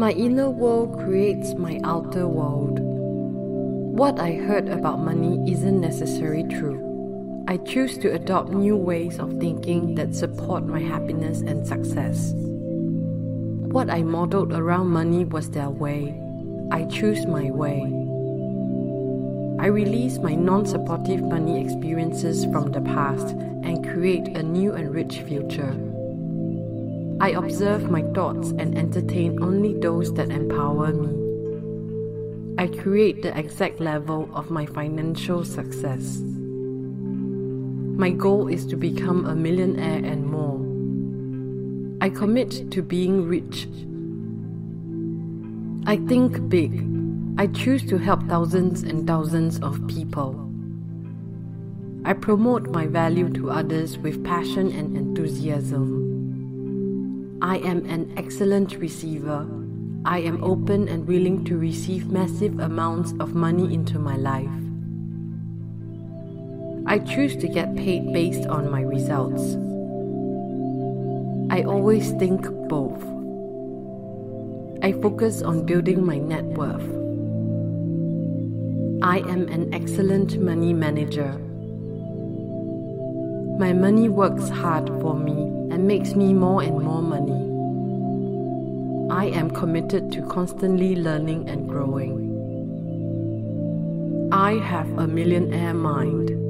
My inner world creates my outer world. What I heard about money isn't necessarily true. I choose to adopt new ways of thinking that support my happiness and success. What I modeled around money was their way. I choose my way. I release my non-supportive money experiences from the past and create a new and rich future. I observe my thoughts and entertain only those that empower me. I create the exact level of my financial success. My goal is to become a millionaire and more. I commit to being rich. I think big. I choose to help thousands and thousands of people. I promote my value to others with passion and enthusiasm. I am an excellent receiver. I am open and willing to receive massive amounts of money into my life. I choose to get paid based on my results. I always think both. I focus on building my net worth. I am an excellent money manager. My money works hard for me and makes me more and more money. I am committed to constantly learning and growing. I have a millionaire mind.